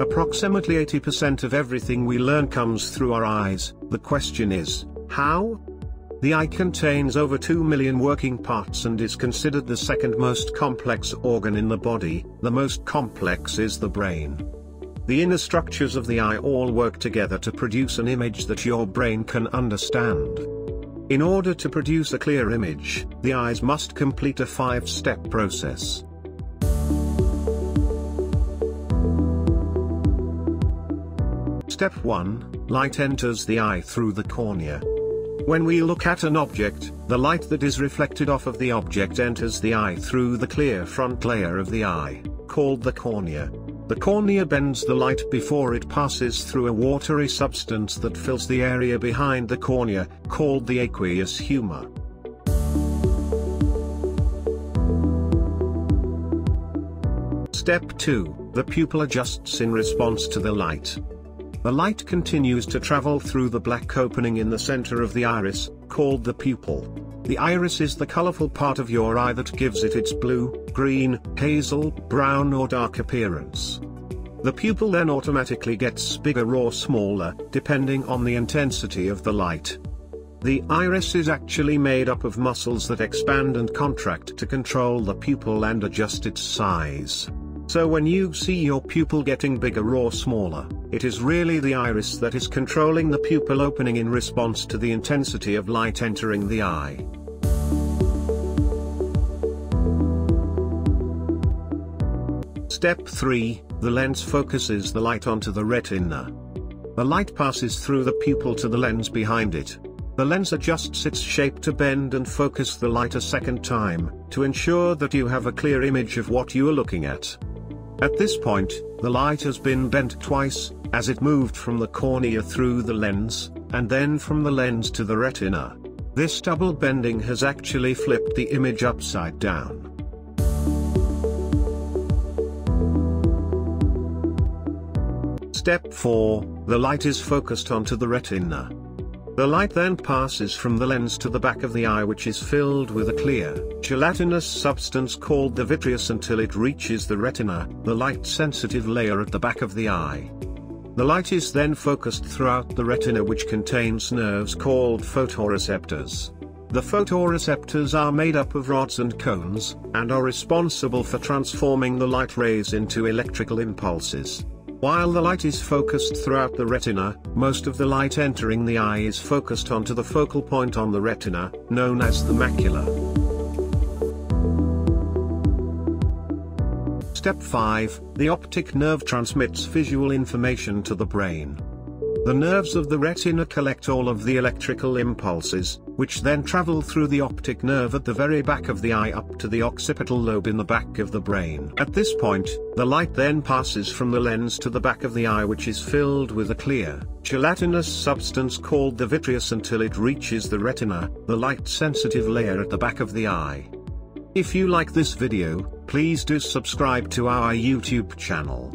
Approximately 80% of everything we learn comes through our eyes. The question is, how? The eye contains over 2 million working parts and is considered the second most complex organ in the body. The most complex is the brain. The inner structures of the eye all work together to produce an image that your brain can understand. In order to produce a clear image, the eyes must complete a 5-step process. Step 1. Light enters the eye through the cornea. When we look at an object, the light that is reflected off of the object enters the eye through the clear front layer of the eye, called the cornea. The cornea bends the light before it passes through a watery substance that fills the area behind the cornea, called the aqueous humor. Step 2. The pupil adjusts in response to the light. The light continues to travel through the black opening in the center of the iris, called the pupil. The iris is the colorful part of your eye that gives it its blue, green, hazel, brown or dark appearance. The pupil then automatically gets bigger or smaller, depending on the intensity of the light. The iris is actually made up of muscles that expand and contract to control the pupil and adjust its size. So when you see your pupil getting bigger or smaller, it is really the iris that is controlling the pupil opening in response to the intensity of light entering the eye. Step 3, the lens focuses the light onto the retina. The light passes through the pupil to the lens behind it. The lens adjusts its shape to bend and focus the light a second time, to ensure that you have a clear image of what you are looking at. At this point, the light has been bent twice, as it moved from the cornea through the lens, and then from the lens to the retina. This double bending has actually flipped the image upside down. Step 4, the light is focused onto the retina. The light then passes from the lens to the back of the eye, which is filled with a clear, gelatinous substance called the vitreous until it reaches the retina, the light-sensitive layer at the back of the eye. The light is then focused throughout the retina, which contains nerves called photoreceptors. The photoreceptors are made up of rods and cones, and are responsible for transforming the light rays into electrical impulses. While the light is focused throughout the retina, most of the light entering the eye is focused onto the focal point on the retina, known as the macula. Step 5, the optic nerve transmits visual information to the brain. The nerves of the retina collect all of the electrical impulses, which then travel through the optic nerve at the very back of the eye up to the occipital lobe in the back of the brain. At this point, the light then passes from the lens to the back of the eye, which is filled with a clear, gelatinous substance called the vitreous until it reaches the retina, the light-sensitive layer at the back of the eye. If you like this video, please do subscribe to our YouTube channel.